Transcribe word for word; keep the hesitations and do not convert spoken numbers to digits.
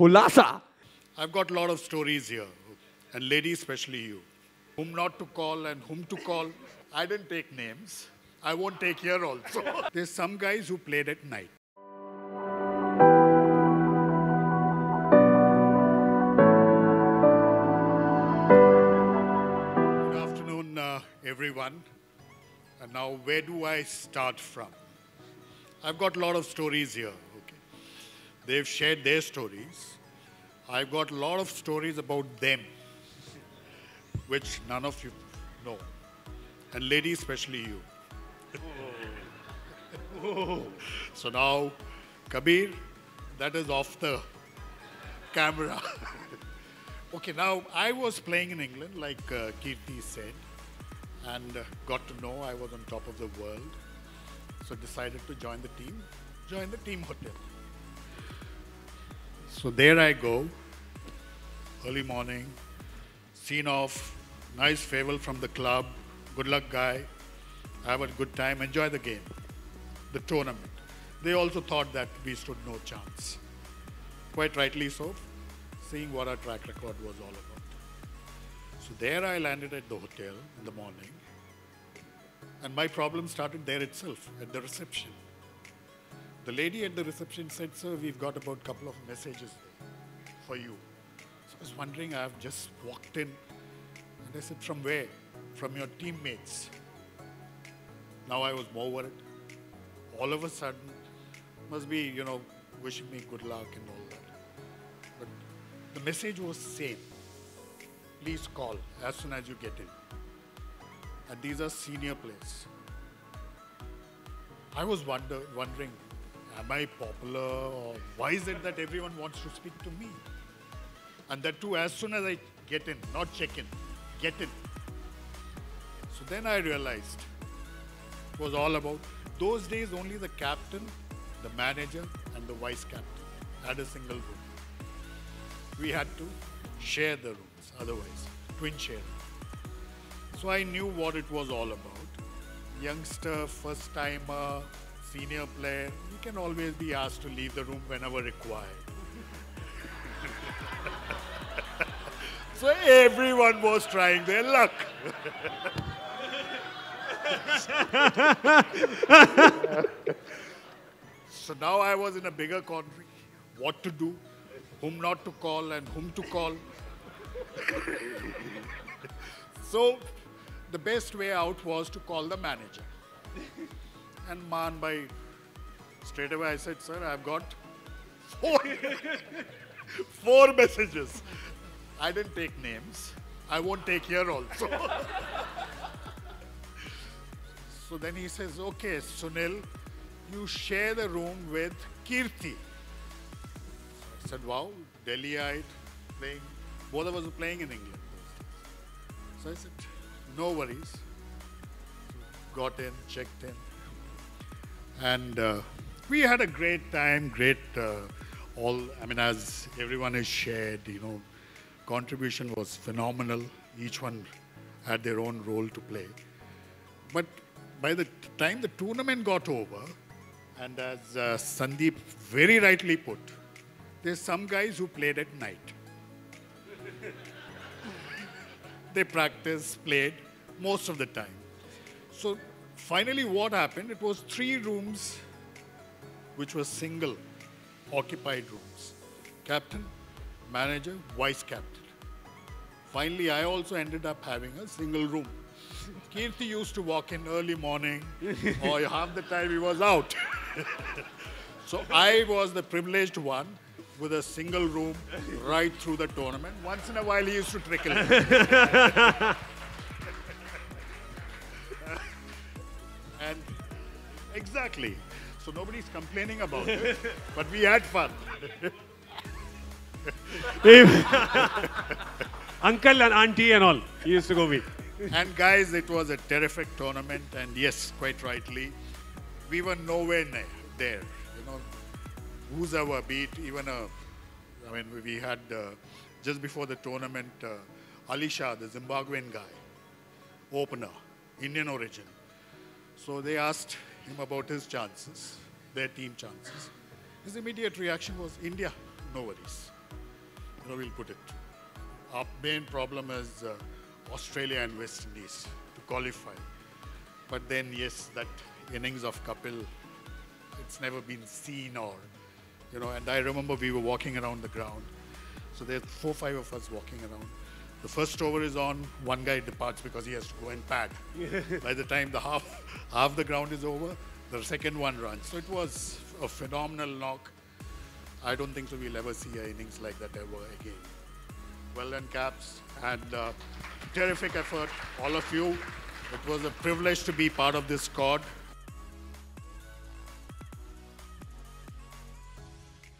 khulasa. I've got a lot of stories here, and ladies, especially you. Whom not to call and whom to call. I didn't take names. I won't take here also. There's some guys who played at night. Good afternoon, uh, everyone. And now, where do I start from? I've got a lot of stories here. Okay. They've shared their stories. I've got a lot of stories about them, which none of you know. And ladies, especially you. Oh. Oh. So now, Kabir, that is off the camera. Okay, now, I was playing in England, like uh, Keerti said, and uh, got to know I was on top of the world. So decided to join the team, join the team hotel. So there I go, early morning, scene off, nice farewell from the club, good luck guy, have a good time, enjoy the game, the tournament. They also thought that we stood no chance. Quite rightly so, seeing what our track record was all about. So there I landed at the hotel in the morning, and my problem started there itself, at the reception. The lady at the reception said, sir, we've got about a couple of messages for you. So I was wondering, I've just walked in. And I said, from where? From your teammates. Now I was more worried. All of a sudden, must be, you know, wishing me good luck and all that. But the message was same. Please call as soon as you get in. And these are senior players. I was wonder, wondering, am I popular, or why is it that everyone wants to speak to me? And that too, as soon as I get in, not check in, get in. So then I realized it was all about, those days only the captain, the manager and the vice captain had a single room. We had to share the rooms, otherwise, twin sharing. So I knew what it was all about. Youngster, first timer, senior player, you can always be asked to leave the room whenever required. So everyone was trying their luck. So now I was in a bigger quandary. What to do, whom not to call and whom to call. So the best way out was to call the manager. And man, by straight away I said, sir, I've got four, four messages. I didn't take names. I won't take here also. So then he says, okay, Sunil, you share the room with Keerti. So I said, wow, Delhiite playing. Both of us were playing in England. So I said, no worries. Got in, checked in. And uh, we had a great time, great, uh, all, I mean, as everyone has shared, you know, contribution was phenomenal. Each one had their own role to play. But by the time the tournament got over, and as uh, Sandeep very rightly put, there's some guys who played at night. They practiced, played most of the time. So finally, what happened? It was three rooms which were single occupied rooms. Captain, manager, vice captain. Finally, I also ended up having a single room. Keerti used to walk in early morning, or half the time he was out. So I was the privileged one with a single room right through the tournament. Once in a while, he used to trickle in. And exactly. So nobody's complaining about it, but we had fun. Uncle and auntie and all, he used to go with. And guys, it was a terrific tournament, and yes, quite rightly, we were nowhere near there. You know, who's our beat? Even a, I mean, we had uh, just before the tournament, uh, Ali Shah, the Zimbabwean guy, opener, Indian origin. So they asked him about his chances, their team chances. His immediate reaction was, India, no worries. no, we'll put it. Our main problem is uh, Australia and West Indies to qualify. But then, yes, that innings of Kapil, it's never been seen or, you know, and I remember we were walking around the ground. So there are four, five of us walking around. The first over is on, one guy departs because he has to go and pad. By the time the half, half the ground is over, the second one runs. So it was a phenomenal knock. I don't think so we'll ever see an innings like that ever again. Well done, Caps, and uh, terrific effort, all of you. It was a privilege to be part of this squad.